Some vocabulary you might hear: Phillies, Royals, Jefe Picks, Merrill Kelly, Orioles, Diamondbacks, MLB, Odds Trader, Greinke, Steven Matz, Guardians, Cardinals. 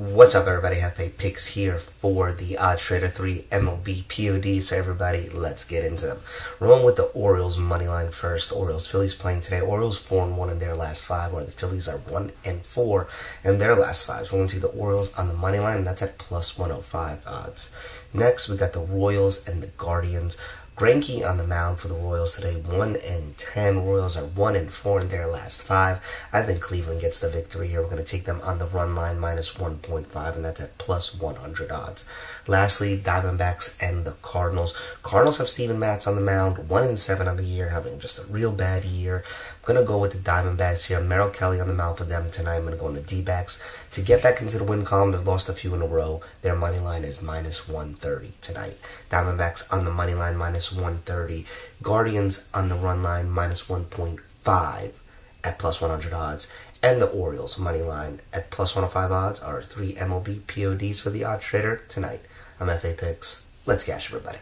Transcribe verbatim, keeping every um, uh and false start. What's up, everybody? Jefe Picks here for the Odds Trader three M L B P O D. So everybody, let's get into them. We're going with the Orioles money line first. Orioles Phillies playing today. Orioles four and one in their last five, where the Phillies are one and four in their last five. We're going to see the Orioles on the money line, and that's at plus one hundred five odds. Next, we got the Royals and the Guardians. Greinke on the mound for the Royals today, one and ten. Royals are one and four in their last five. I think Cleveland gets the victory here. We're going to take them on the run line, minus one point five, and that's at plus one hundred odds. Lastly, Diamondbacks and the Cardinals. Cardinals have Steven Matz on the mound, one and seven on the year, having just a real bad year. I'm going to go with the Diamondbacks here. Merrill Kelly on the mound for them tonight. I'm going to go on the D-backs to get back into the win column. They've lost a few in a row. Their money line is minus one thirty tonight. Diamondbacks on the money line, minus one thirty. Guardians on the run line, minus one point five at plus one hundred odds. And the Orioles money line at plus one oh five odds are three M L B P O Ds for the Odds Trader tonight. I'm Jefe Picks. Let's cash, everybody.